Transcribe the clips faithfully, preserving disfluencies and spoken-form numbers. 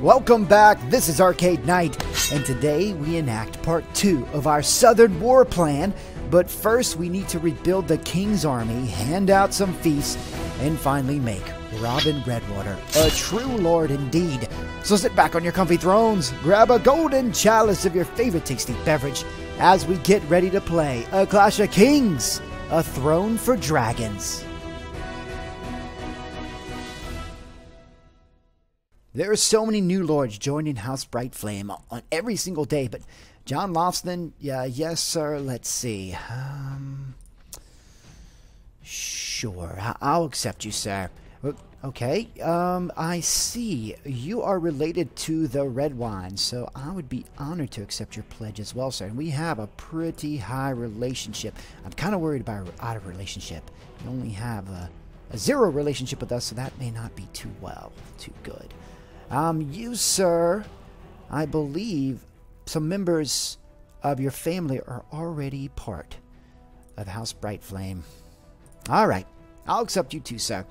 Welcome back, this is Arcade Knight, and today we enact part two of our Southern War Plan, but first we need to rebuild the King's Army, hand out some feasts, and finally make Robin Redwater a true lord indeed. So sit back on your comfy thrones, grab a golden chalice of your favorite tasty beverage, as we get ready to play A Clash of Kings, A Throne for Dragons. There are so many new lords joining House Bright Flame on every single day, but John Lofston, yeah, yes sir, let's see. Um, sure, I'll accept you, sir. Okay, um, I see. You are related to the red wine, so I would be honored to accept your pledge as well, sir. And we have a pretty high relationship. I'm kind of worried about our relationship. You only have a, a zero relationship with us, so that may not be too well, too good. Um, you, sir, I believe some members of your family are already part of House Bright Flame. All right, I'll accept you too, sir.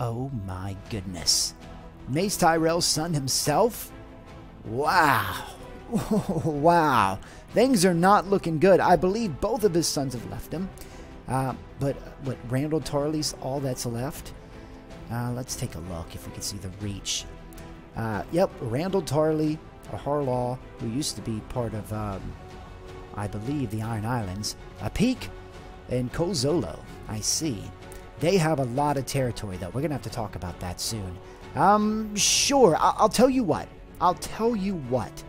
Oh my goodness. Mace Tyrell's son himself? Wow. Wow. Things are not looking good. I believe both of his sons have left him. Uh, but what, Randall Tarley's all that's left? Uh, let's take a look if we can see the reach. Uh, yep, Randall Tarley, or Harlaw, who used to be part of, um, I believe, the Iron Islands, a peak, and Kozolo, I see. They have a lot of territory, though. We're going to have to talk about that soon. Um, sure, I I'll tell you what. I'll tell you what.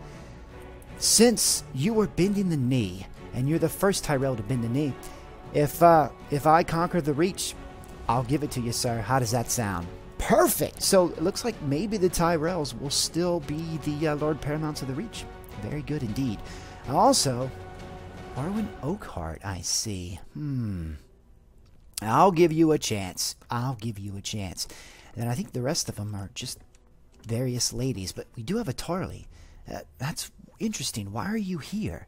Since you were bending the knee, and you're the first Tyrell to bend the knee, if, uh, if I conquer the Reach, I'll give it to you, sir. How does that sound? Perfect! So, it looks like maybe the Tyrells will still be the uh, Lord Paramount of the Reach. Very good indeed. Also, Arwen Oakheart, I see. Hmm. I'll give you a chance. I'll give you a chance. And I think the rest of them are just various ladies, but we do have a Tarly. Uh, that's interesting. Why are you here?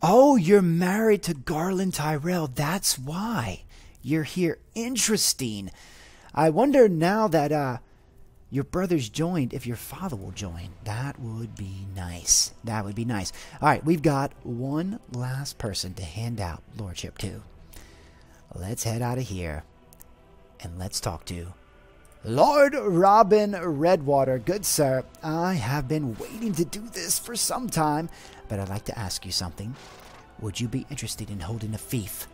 Oh, you're married to Garland Tyrell. That's why you're here. Interesting. I wonder now that uh, your brother's joined, if your father will join. That would be nice. That would be nice. All right, we've got one last person to hand out lordship to. Let's head out of here, and let's talk to Lord Robin Redwater. Good sir, I have been waiting to do this for some time, but I'd like to ask you something. Would you be interested in holding a fief?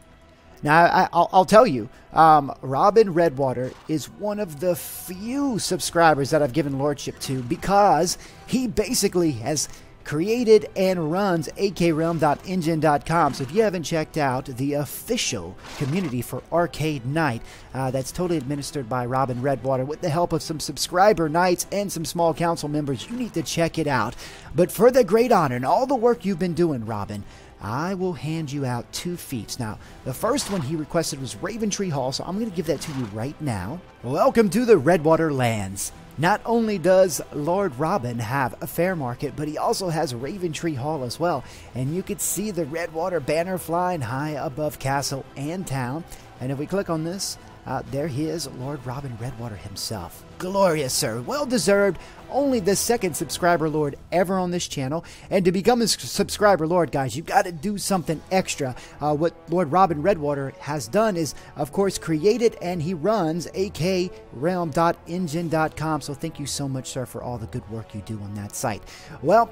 Now, I, I'll, I'll tell you, um, Robin Redwater is one of the few subscribers that I've given lordship to because he basically has created and runs a k realm dot enjin dot com. So if you haven't checked out the official community for Arcade Knight, uh, that's totally administered by Robin Redwater with the help of some subscriber knights and some small council members, you need to check it out. But for the great honor and all the work you've been doing, Robin, I will hand you out two feats. Now, the first one he requested was Raventree Hall, so I'm going to give that to you right now. Welcome to the Redwater Lands. Not only does Lord Robin have a fair market, but he also has Raventree Hall as well. And you could see the Redwater banner flying high above castle and town. And if we click on this, uh, there he is, Lord Robin Redwater himself. Glorious, sir. Well deserved. Only the second subscriber lord ever on this channel. And to become a subscriber lord, guys, you've got to do something extra. Uh, what Lord Robin Redwater has done is, of course, created and he runs a k realm dot enjin dot com. So thank you so much, sir, for all the good work you do on that site. Well,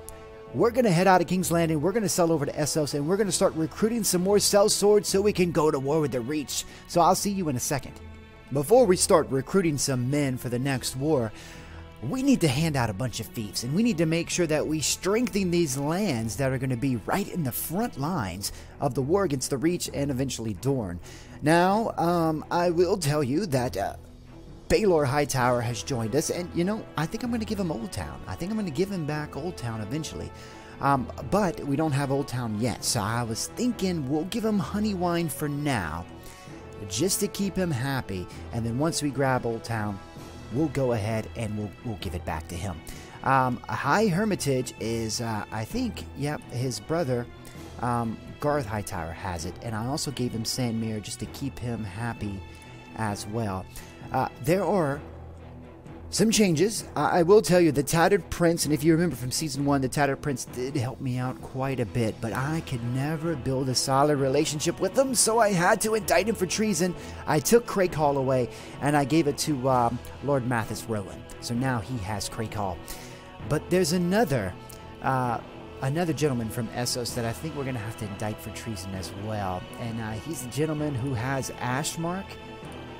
we're going to head out of King's Landing, we're going to sail over to Essos, and we're going to start recruiting some more sellswords so we can go to war with the Reach. So I'll see you in a second. Before we start recruiting some men for the next war, we need to hand out a bunch of fiefs, and we need to make sure that we strengthen these lands that are going to be right in the front lines of the war against the Reach and eventually Dorne. Now, um, I will tell you that uh, Baelor Hightower has joined us, and you know, I think I'm going to give him Oldtown. I think I'm going to give him back Oldtown eventually. Um, but we don't have Oldtown yet, so I was thinking we'll give him Honeywine for now, just to keep him happy. And then once we grab Oldtown, we'll go ahead and we'll, we'll give it back to him. Um, High Hermitage is, uh, I think, yep, his brother, um, Garth Hightower has it. And I also gave him Sandmere just to keep him happy as well. Uh, there are Some changes. I, I will tell you, the Tattered Prince, and if you remember from Season one, the Tattered Prince did help me out quite a bit, but I could never build a solid relationship with him, so I had to indict him for treason. I took Crakehall away, and I gave it to um, Lord Mathis Rowan, so now he has Crakehall. But there's another, uh, another gentleman from Essos that I think we're going to have to indict for treason as well, and uh, he's the gentleman who has Ashmark.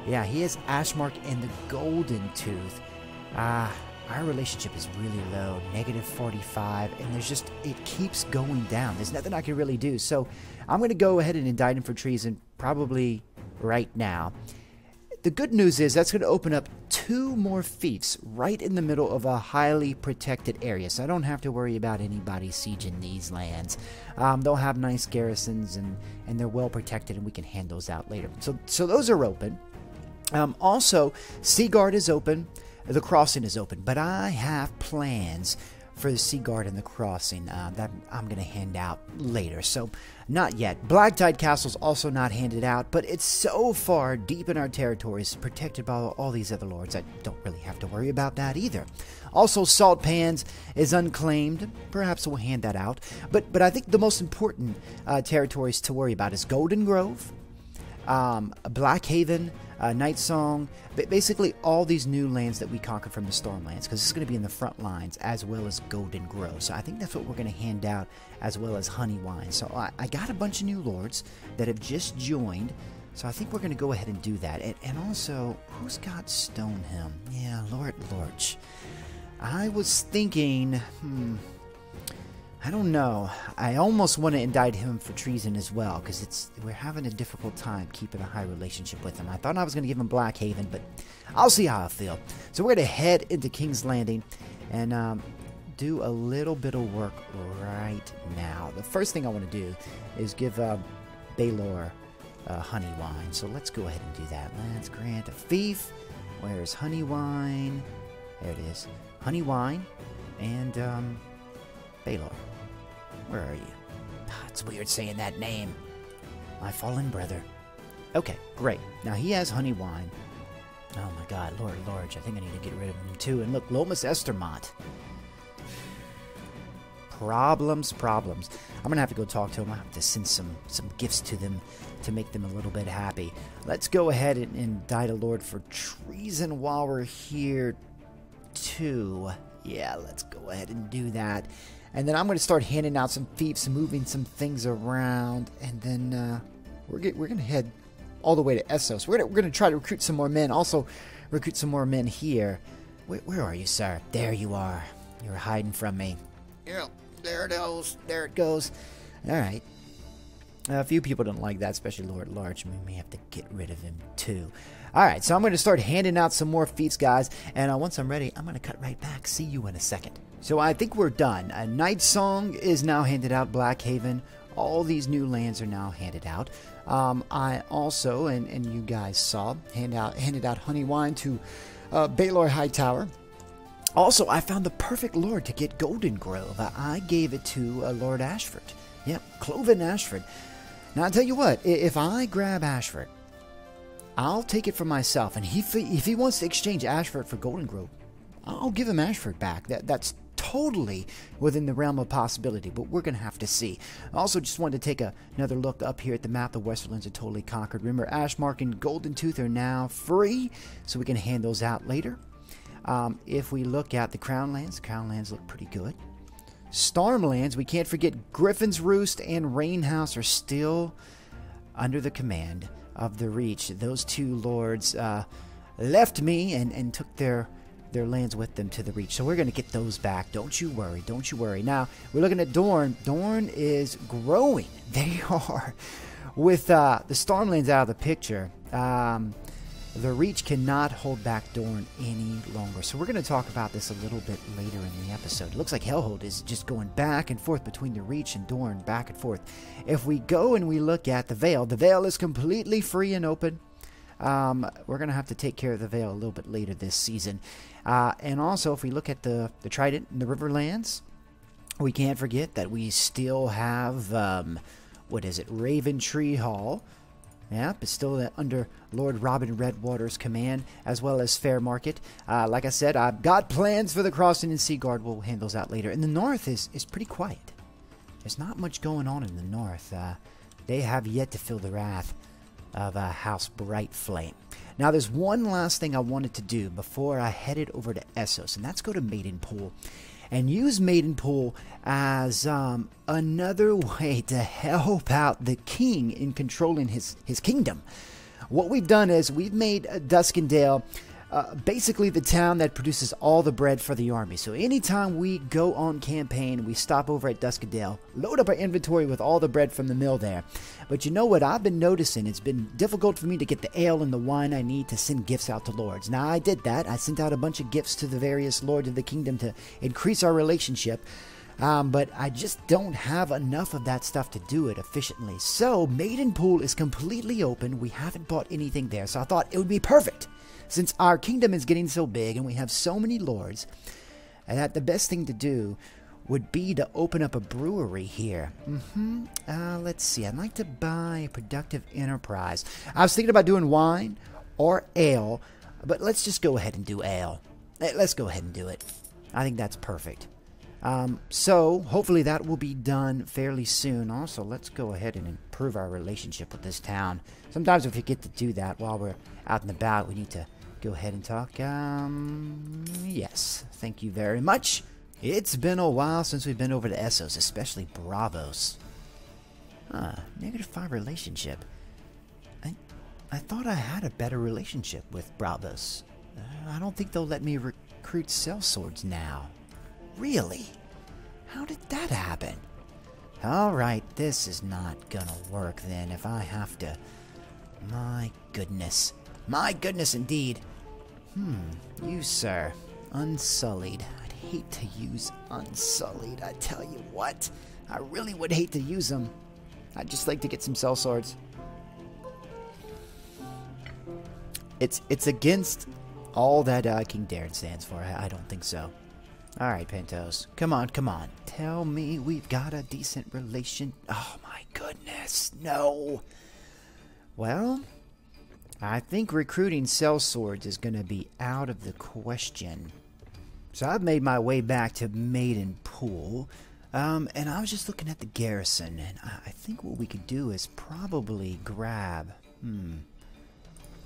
Yeah, he has Ashmark and the Golden Tooth. Ah, uh, our relationship is really low, negative forty-five, and there's just, it keeps going down. There's nothing I can really do, so I'm going to go ahead and indict him for treason probably right now. The good news is that's going to open up two more fiefs right in the middle of a highly protected area, so I don't have to worry about anybody sieging these lands. Um, they'll have nice garrisons, and, and they're well protected, and we can hand those out later. So, so those are open. Um, also, Seaguard is open. The crossing is open, but I have plans for the Seaguard and the crossing uh, that I'm going to hand out later. So, not yet. Blacktide Castle's also not handed out, but it's so far deep in our territories, protected by all these other lords. I don't really have to worry about that either. Also, Salt Pans is unclaimed. Perhaps we'll hand that out. But but I think the most important uh, territories to worry about is Golden Grove, um, Black Haven, Uh, Night Song, but basically all these new lands that we conquer from the Stormlands, because it's going to be in the front lines, as well as Golden Grove. So I think that's what we're going to hand out, as well as Honeywine. So I, I got a bunch of new lords that have just joined, so I think we're going to go ahead and do that. And, and also, who's got Stoneham? Yeah, Lord Lorch. I was thinking, hmm, I don't know. I almost want to indict him for treason as well, because it's we're having a difficult time keeping a high relationship with him. I thought I was going to give him Black Haven, but I'll see how I feel. So we're going to head into King's Landing and um, do a little bit of work right now. The first thing I want to do is give uh, Baelor uh, Honeywine. So let's go ahead and do that. Let's grant a fief. Where's Honeywine? There it is. Honeywine and um, Baelor. Where are you? It's weird saying that name. My fallen brother. Okay, great. Now he has Honeywine. Oh my god, Lord Lorch, I think I need to get rid of him too. And look, Lomas Estermont. Problems, problems. I'm going to have to go talk to him. I have to send some, some gifts to them to make them a little bit happy. Let's go ahead and indict a lord for treason while we're here too. Yeah, let's go ahead and do that. And then I'm going to start handing out some fiefs, moving some things around, and then uh, we're get, we're going to head all the way to Essos. We're going we're to try to recruit some more men. Also, recruit some more men here. Wait, where are you, sir? There you are. You're hiding from me. Yeah, there it goes. There it goes. All right. A few people don't like that, especially Lord Lorch. We may have to get rid of him, too. All right, so I'm going to start handing out some more fiefs, guys. And uh, once I'm ready, I'm going to cut right back. See you in a second. So I think we're done. A Night Song is now handed out. Black Haven. All these new lands are now handed out. Um, I also, and, and you guys saw, hand out, handed out Honeywine to uh, Baelor Hightower. Also, I found the perfect lord to get Golden Grove. I, I gave it to uh, Lord Ashford. Yep, Cloven Ashford. Now, I'll tell you what, if I grab Ashford, I'll take it for myself. And he, if he wants to exchange Ashford for Golden Grove, I'll give him Ashford back. That, that's totally within the realm of possibility, but we're going to have to see. I also just wanted to take a, another look up here at the map. The Westerlands are totally conquered. Remember, Ashmark and Golden Tooth are now free, so we can hand those out later. Um, if we look at the Crownlands, the Crownlands look pretty good. Stormlands, we can't forget Griffin's Roost and Rainhouse are still under the command of the Reach. Those two lords uh, left me and, and took their their lands with them to the Reach. So we're going to get those back. Don't you worry. Don't you worry. Now, we're looking at Dorne. Dorne is growing. They are. With uh, the Stormlands out of the picture, um, the Reach cannot hold back Dorne any longer. So we're going to talk about this a little bit later in the episode. It looks like Hellhold is just going back and forth between the Reach and Dorne, back and forth. If we go and we look at the Vale, the Vale is completely free and open. Um, we're going to have to take care of the Vale a little bit later this season. Uh, and also, if we look at the, the Trident and the Riverlands, we can't forget that we still have, um, what is it, Raventree Hall. Yep, it's still under Lord Robin Redwater's command, as well as Fair Market. Uh, like I said, I've got plans for the crossing, and Seaguard will handle that later. And the north is, is pretty quiet. There's not much going on in the north. Uh, they have yet to feel the wrath of uh, House Bright Flame. Now, there's one last thing I wanted to do before I headed over to Essos, and that's go to Maidenpool. And use Maidenpool as um, another way to help out the king in controlling his, his kingdom. What we've done is we've made Duskendale uh, basically the town that produces all the bread for the army. So anytime we go on campaign, we stop over at Duskendale, load up our inventory with all the bread from the mill there. But you know what I've been noticing? It's been difficult for me to get the ale and the wine I need to send gifts out to lords. Now, I did that. I sent out a bunch of gifts to the various lords of the kingdom to increase our relationship. Um, but I just don't have enough of that stuff to do it efficiently. So, Maidenpool is completely open. We haven't bought anything there, so I thought it would be perfect. Since our kingdom is getting so big and we have so many lords, that the best thing to do would be to open up a brewery here. Mm-hmm. Uh, let's see. I'd like to buy Productive Enterprise. I was thinking about doing wine or ale, but let's just go ahead and do ale. Let's go ahead and do it. I think that's perfect. Um, so, hopefully that will be done fairly soon. Also, let's go ahead and improve our relationship with this town. Sometimes if we get to do that while we're out and about, we need to go ahead and talk. Um, yes. Thank you very much. It's been a while since we've been over to Essos, especially Braavos. Huh, negative five relationship. I, I thought I had a better relationship with Braavos. Uh, I don't think they'll let me recruit sellswords now. Really? How did that happen? Alright, this is not gonna work then if I have to... My goodness. My goodness indeed. Hmm, you sir. Unsullied. I hate to use unsullied, I tell you what. I really would hate to use them. I'd just like to get some sellswords. It's it's against all that uh, King Darren stands for. I, I don't think so. Alright, Pentos. Come on, come on. Tell me we've got a decent relation. Oh my goodness, no. Well, I think recruiting sellswords is going to be out of the question. So I've made my way back to Maidenpool, um, and I was just looking at the garrison, and I think what we could do is probably grab, hmm,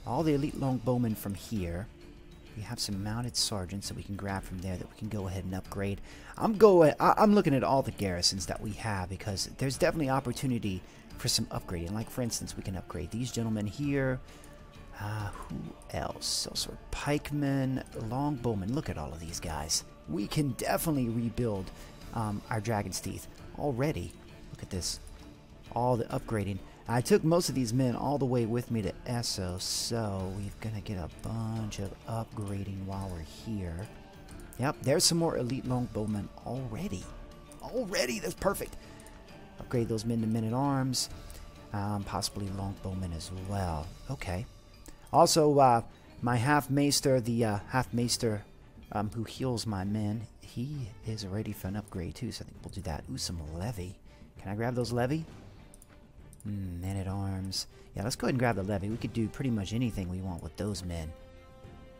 all the elite longbowmen from here. We have some mounted sergeants that we can grab from there that we can go ahead and upgrade. I'm going, I, I'm looking at all the garrisons that we have because there's definitely opportunity for some upgrading. Like for instance, we can upgrade these gentlemen here. Uh, who else? Also, pikemen, longbowmen. Look at all of these guys. We can definitely rebuild um, our dragon's teeth already. Look at this. All the upgrading. I took most of these men all the way with me to Essos, so we're going to get a bunch of upgrading while we're here. Yep, there's some more elite longbowmen already. Already, that's perfect. Upgrade those men to men-at-arms, um, possibly longbowmen as well. Okay. Also, uh, my half-maester, the uh, half-maester um, who heals my men, he is ready for an upgrade, too, so I think we'll do that. Ooh, some levy. Can I grab those levy? Mm, men-at-arms. Yeah, let's go ahead and grab the levy. We could do pretty much anything we want with those men.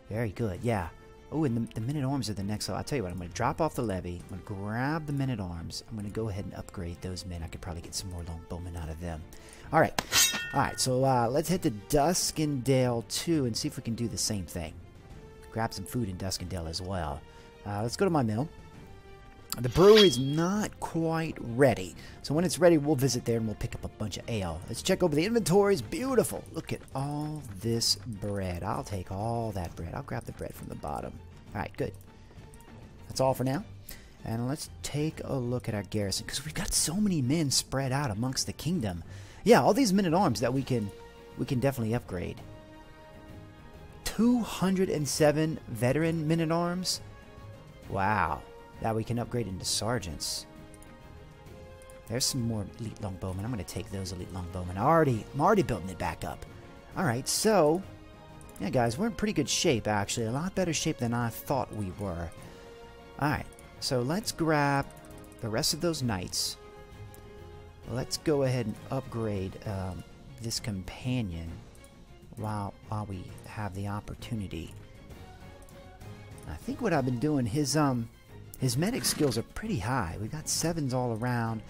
Very good, yeah. Oh, and the, the men-at-arms are the next level. I'll tell you what, I'm going to drop off the levy. I'm going to grab the men-at-arms. I'm going to go ahead and upgrade those men. I could probably get some more longbowmen out of them. All right. All right, so uh, let's head to Duskendale, too, and see if we can do the same thing. Grab some food in Duskendale as well. Uh, let's go to my mill. The brewery's not quite ready. So when it's ready, we'll visit there and we'll pick up a bunch of ale. Let's check over the inventories. Beautiful. Look at all this bread. I'll take all that bread. I'll grab the bread from the bottom. All right, good. That's all for now. And let's take a look at our garrison because we've got so many men spread out amongst the kingdom. Yeah, all these men-at-arms that we can we can definitely upgrade. two hundred seven veteran men-at-arms? Wow. That we can upgrade into sergeants. There's some more elite longbowmen. I'm going to take those elite longbowmen. I already, I'm already building it back up. Alright, so... Yeah, guys, we're in pretty good shape, actually. A lot better shape than I thought we were. Alright, so let's grab the rest of those knights. Let's go ahead and upgrade um, this companion while while we have the opportunity. I think what I've been doing, his um his medic skills are pretty high. We've got sevens all around.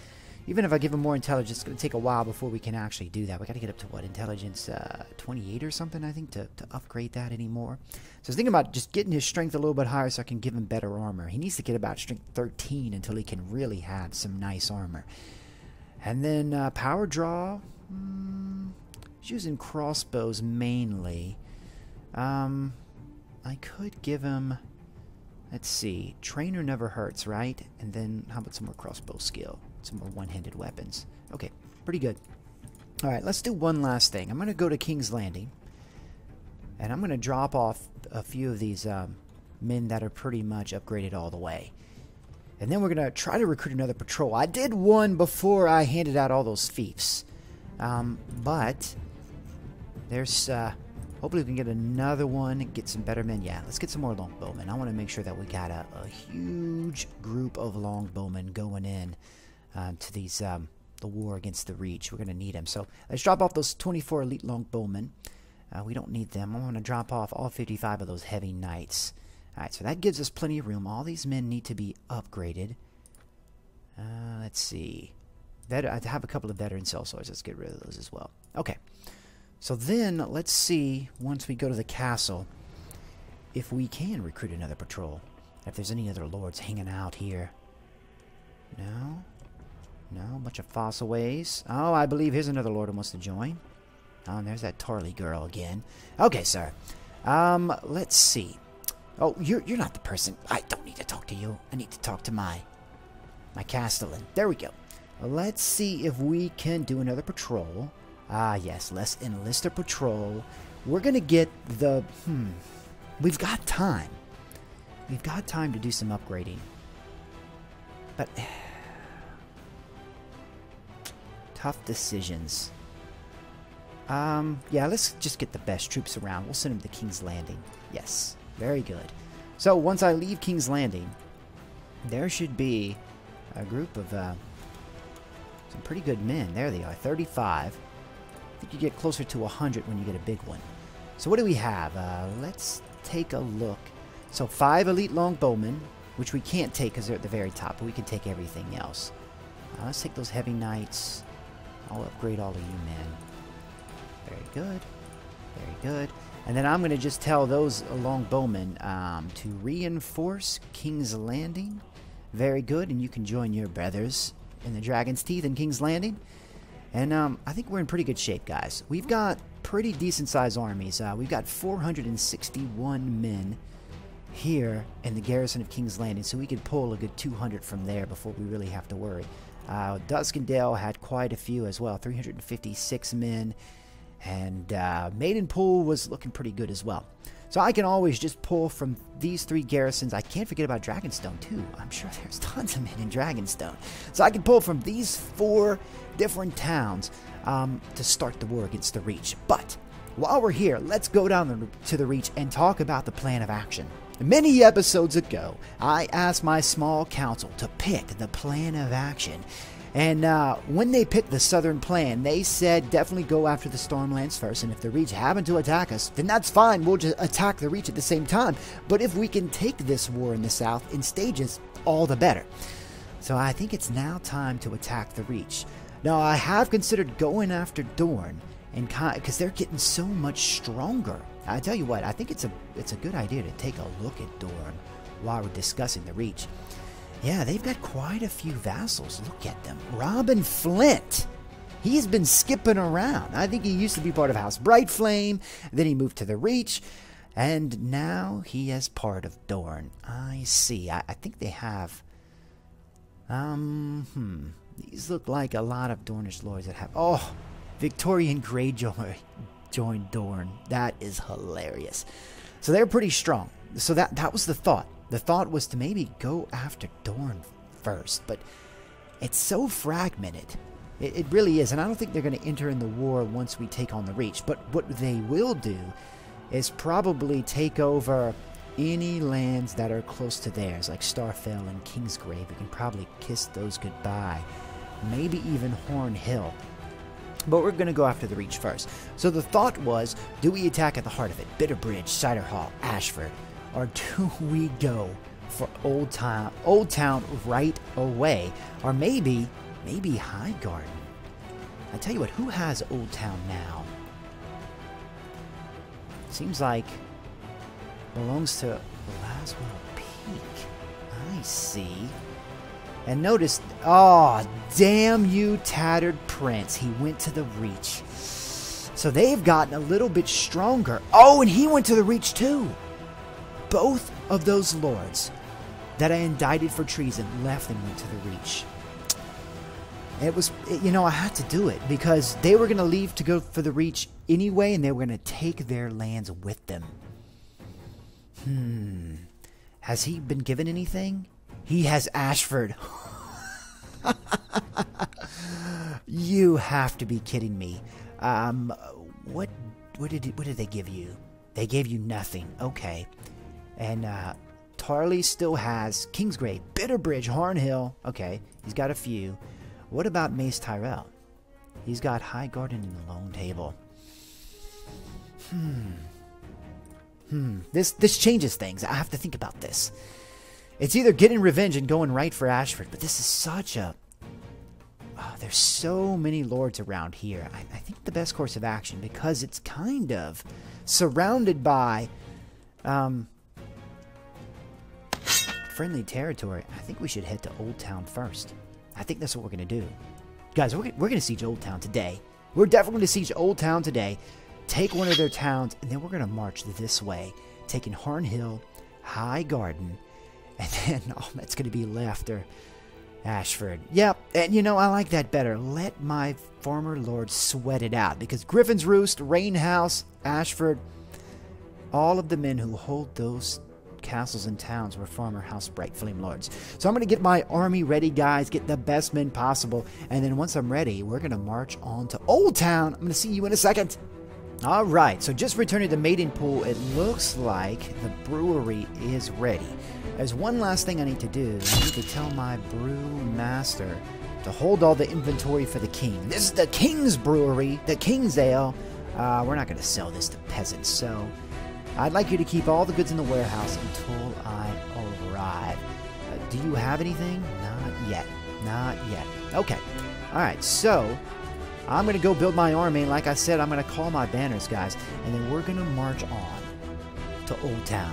Even if I give him more intelligence, it's going to take a while before we can actually do that. We've got to get up to, what, intelligence uh, twenty-eight or something, I think, to, to upgrade that anymore. So I was thinking about just getting his strength a little bit higher so I can give him better armor. He needs to get about strength thirteen until he can really have some nice armor. And then uh, power draw. Mm, he's using crossbows mainly. Um, I could give him... Let's see. Trainer never hurts, right? And then how about some more crossbow skill? Some more one-handed weapons. Okay, pretty good. All right, let's do one last thing. I'm going to go to King's Landing, and I'm going to drop off a few of these um, men that are pretty much upgraded all the way. And then we're going to try to recruit another patrol. I did one before I handed out all those fiefs. Um, but there's... Uh, hopefully we can get another one and get some better men. Yeah, let's get some more longbowmen. I want to make sure that we got a, a huge group of longbowmen going in. Uh, to these um, the war against the Reach. We're going to need them. So let's drop off those twenty-four elite longbowmen. Uh, we don't need them. I'm going to drop off all fifty-five of those heavy knights. All right, so that gives us plenty of room. All these men need to be upgraded. Uh, let's see. Vet I have a couple of veteran cell swords. Let's get rid of those as well. Okay. So then let's see, once we go to the castle, if we can recruit another patrol. If there's any other lords hanging out here. No? No, a bunch of fossil ways. Oh, I believe here's another lord who wants to join. Oh, and there's that Tarly girl again. Okay, sir. Um, let's see. Oh, you're, you're not the person. I don't need to talk to you. I need to talk to my, my castellan. There we go. Let's see if we can do another patrol. Ah, yes, let's enlist a patrol. We're going to get the... Hmm. We've got time. We've got time to do some upgrading. But... Tough decisions. Um, yeah, let's just get the best troops around. We'll send them to King's Landing. Yes, very good. So once I leave King's Landing, there should be a group of uh, some pretty good men. There they are, thirty-five. I think you get closer to one hundred when you get a big one. So what do we have? Uh, let's take a look. So five elite longbowmen, which we can't take because they're at the very top, but we can take everything else. Uh, let's take those heavy knights. I'll upgrade all of you men. Very good. Very good. And then I'm going to just tell those longbowmen um, to reinforce King's Landing. Very good. And you can join your brothers in the Dragon's Teeth in King's Landing. And um, I think we're in pretty good shape, guys. We've got pretty decent-sized armies. Uh, we've got four hundred sixty-one men here in the garrison of King's Landing. So we could pull a good two hundred from there before we really have to worry. Uh, Duskendale had quite a few as well, three hundred fifty-six men, and uh, Maidenpool was looking pretty good as well. So I can always just pull from these three garrisons. I can't forget about Dragonstone too. I'm sure there's tons of men in Dragonstone. So I can pull from these four different towns um, to start the war against the Reach. But while we're here, let's go down the, to the Reach and talk about the plan of action. Many episodes ago, I asked my small council to pick the plan of action. And uh, when they picked the southern plan, they said definitely go after the Stormlands first. And if the Reach happen to attack us, then that's fine. We'll just attack the Reach at the same time. But if we can take this war in the south in stages, all the better. So I think it's now time to attack the Reach. Now, I have considered going after Dorne, and because they're getting so much stronger. I tell you what, I think it's a it's a good idea to take a look at Dorne while we're discussing the Reach. Yeah, they've got quite a few vassals. Look at them. Robin Flint. He's been skipping around. I think he used to be part of House Bright Flame. Then he moved to the Reach. And now he is part of Dorne. I see. I, I think they have... Um, hmm. These look like a lot of Dornish lords that have... Oh, Victorian Greyjoy joined Dorne. That is hilarious. So they're pretty strong. So that that was the thought. The thought was to maybe go after Dorne first, but it's so fragmented. It, it really is, and I don't think they're going to enter in the war once we take on the Reach. But what they will do is probably take over any lands that are close to theirs, like Starfell and Kingsgrave. We can probably kiss those goodbye. Maybe even Horn Hill. But we're going to go after the Reach first. So the thought was, do we attack at the heart of it? Bitterbridge, Cider Hall, Ashford. Or do we go for Old Town, Old Town right away? Or maybe, maybe High Garden. I tell you what, who has Old Town now? Seems like it belongs to Laswell Peak. I see. And notice, oh, damn you, Tattered Prince. He went to the Reach. So they've gotten a little bit stronger. Oh, and he went to the Reach too. Both of those lords that I indicted for treason left and went to the Reach. It was, you know, I had to do it because they were going to leave to go for the Reach anyway, and they were going to take their lands with them. Hmm. Has he been given anything? He has Ashford. You have to be kidding me. Um, what, what did, what did they give you? They gave you nothing. Okay. And uh, Tarley still has Kingsgrave, Bitterbridge, Horn Hill. Okay, he's got a few. What about Mace Tyrell? He's got High Garden and the Lone Table. Hmm. Hmm. This this changes things. I have to think about this. It's either getting revenge and going right for Ashford, but this is such a... Oh, there's so many lords around here. I, I think the best course of action, because it's kind of surrounded by... Um, friendly territory, I think we should head to Old Town first. I think that's what we're going to do. Guys, we're, we're going to siege Old Town today. We're definitely going to siege Old Town today. Take one of their towns, and then we're going to march this way, taking Horn Hill, High Garden, and then all that's going to be left are Ashford. Yep, and you know, I like that better. Let my former lord sweat it out, because Griffin's Roost, Rainhouse, Ashford, all of the men who hold those castles and towns were former House Bright Flame lords. So I'm going to get my army ready, guys. Get the best men possible. And then once I'm ready, we're going to march on to Old Town. I'm going to see you in a second. All right. So just returning to Maidenpool, it looks like the brewery is ready. There's one last thing I need to do. I need to tell my brewmaster to hold all the inventory for the king. This is the king's brewery, the king's ale. Uh, we're not going to sell this to peasants, so... I'd like you to keep all the goods in the warehouse until I arrive. Uh, do you have anything? Not yet. Not yet. Okay. Alright, so I'm going to go build my army. Like I said, I'm going to call my banners, guys. And then we're going to march on to Old Town.